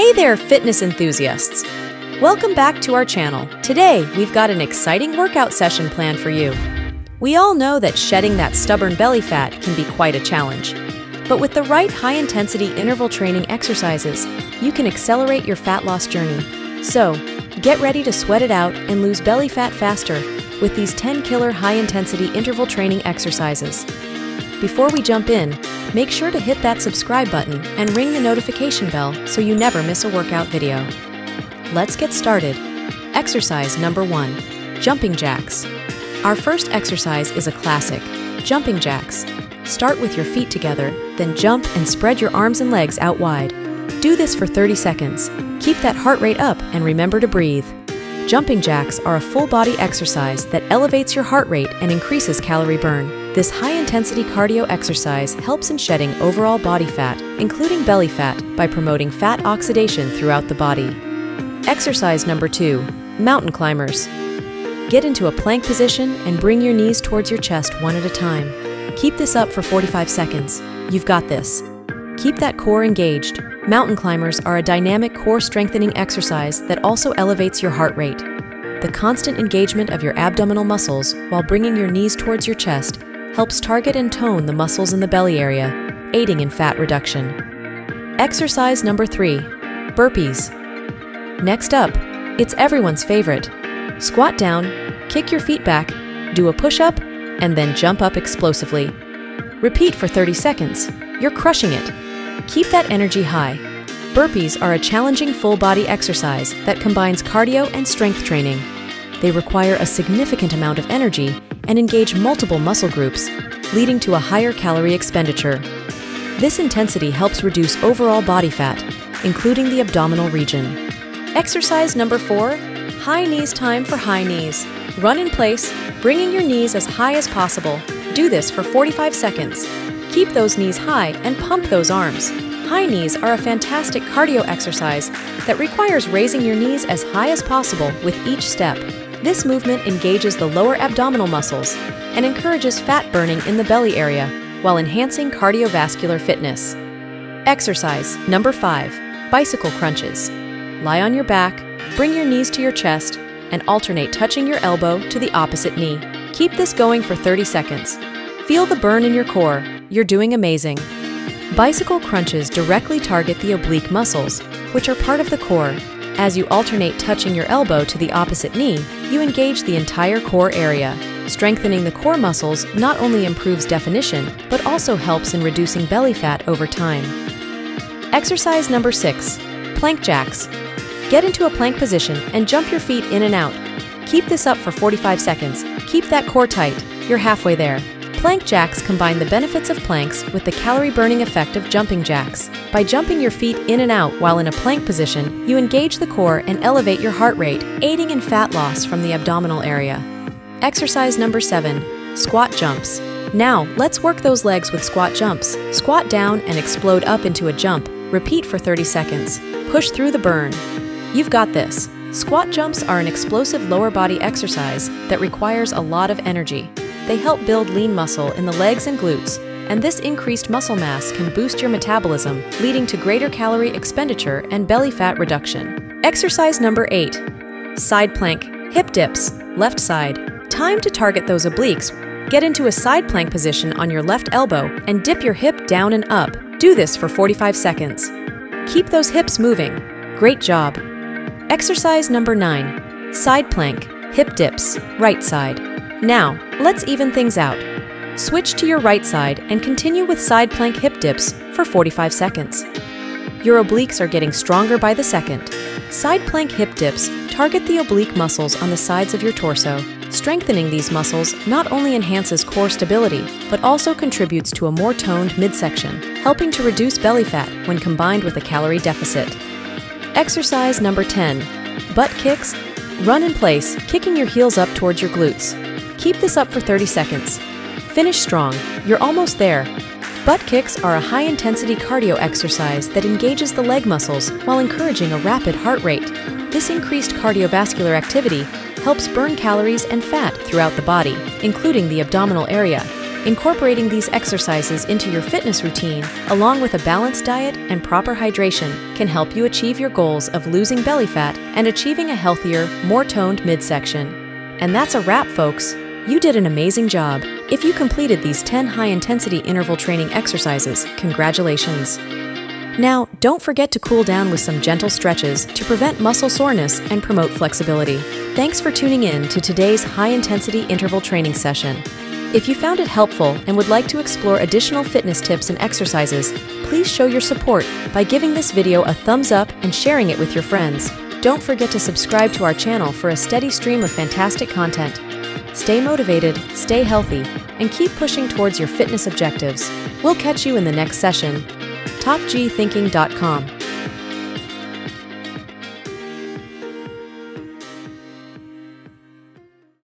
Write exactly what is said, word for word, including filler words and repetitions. Hey there, fitness enthusiasts! Welcome back to our channel. Today, we've got an exciting workout session planned for you. We all know that shedding that stubborn belly fat can be quite a challenge. But with the right high-intensity interval training exercises, you can accelerate your fat loss journey. So, get ready to sweat it out and lose belly fat faster with these ten killer high-intensity interval training exercises. Before we jump in, make sure to hit that subscribe button and ring the notification bell so you never miss a workout video. Let's get started. Exercise number one, jumping jacks. Our first exercise is a classic, jumping jacks. Start with your feet together, then jump and spread your arms and legs out wide. Do this for thirty seconds. Keep that heart rate up and remember to breathe. Jumping jacks are a full-body exercise that elevates your heart rate and increases calorie burn. This high-intensity cardio exercise helps in shedding overall body fat, including belly fat, by promoting fat oxidation throughout the body. Exercise number two, mountain climbers. Get into a plank position and bring your knees towards your chest one at a time. Keep this up for forty-five seconds. You've got this. Keep that core engaged. Mountain climbers are a dynamic core strengthening exercise that also elevates your heart rate. The constant engagement of your abdominal muscles while bringing your knees towards your chest helps target and tone the muscles in the belly area, aiding in fat reduction. Exercise number three, burpees. Next up, it's everyone's favorite. Squat down, kick your feet back, do a push-up, and then jump up explosively. Repeat for thirty seconds. You're crushing it. Keep that energy high. Burpees are a challenging full-body exercise that combines cardio and strength training. They require a significant amount of energy and engage multiple muscle groups, leading to a higher calorie expenditure. This intensity helps reduce overall body fat, including the abdominal region. Exercise number four, high knees time for high knees. Run in place, bringing your knees as high as possible. Do this for forty-five seconds. Keep those knees high and pump those arms. High knees are a fantastic cardio exercise that requires raising your knees as high as possible with each step. This movement engages the lower abdominal muscles and encourages fat burning in the belly area while enhancing cardiovascular fitness. Exercise number five, bicycle crunches. Lie on your back, bring your knees to your chest, and alternate touching your elbow to the opposite knee. Keep this going for thirty seconds. Feel the burn in your core. You're doing amazing. Bicycle crunches directly target the oblique muscles, which are part of the core. As you alternate touching your elbow to the opposite knee, you engage the entire core area. Strengthening the core muscles not only improves definition, but also helps in reducing belly fat over time. Exercise number six, plank jacks. Get into a plank position and jump your feet in and out. Keep this up for forty-five seconds. Keep that core tight. You're halfway there. Plank jacks combine the benefits of planks with the calorie-burning effect of jumping jacks. By jumping your feet in and out while in a plank position, you engage the core and elevate your heart rate, aiding in fat loss from the abdominal area. Exercise number seven, squat jumps. Now, let's work those legs with squat jumps. Squat down and explode up into a jump. Repeat for thirty seconds. Push through the burn. You've got this. Squat jumps are an explosive lower body exercise that requires a lot of energy. They help build lean muscle in the legs and glutes, and this increased muscle mass can boost your metabolism, leading to greater calorie expenditure and belly fat reduction. Exercise number eight, side plank, hip dips, left side. Time to target those obliques. Get into a side plank position on your left elbow and dip your hip down and up. Do this for forty-five seconds. Keep those hips moving. Great job. Exercise number nine, side plank, hip dips, right side. Now, let's even things out. Switch to your right side and continue with side plank hip dips for forty-five seconds. Your obliques are getting stronger by the second. Side plank hip dips target the oblique muscles on the sides of your torso. Strengthening these muscles not only enhances core stability, but also contributes to a more toned midsection, helping to reduce belly fat when combined with a calorie deficit. Exercise number ten, butt kicks. Run in place, kicking your heels up towards your glutes. Keep this up for thirty seconds. Finish strong, you're almost there. Butt kicks are a high-intensity cardio exercise that engages the leg muscles while encouraging a rapid heart rate. This increased cardiovascular activity helps burn calories and fat throughout the body, including the abdominal area, Incorporating these exercises into your fitness routine, along with a balanced diet and proper hydration, can help you achieve your goals of losing belly fat and achieving a healthier, more toned midsection. And that's a wrap, folks. You did an amazing job. If you completed these ten high-intensity interval training exercises, congratulations. Now, don't forget to cool down with some gentle stretches to prevent muscle soreness and promote flexibility. Thanks for tuning in to today's high-intensity interval training session. If you found it helpful and would like to explore additional fitness tips and exercises, please show your support by giving this video a thumbs up and sharing it with your friends. Don't forget to subscribe to our channel for a steady stream of fantastic content. Stay motivated, stay healthy, and keep pushing towards your fitness objectives. We'll catch you in the next session. Top G thinking dot com.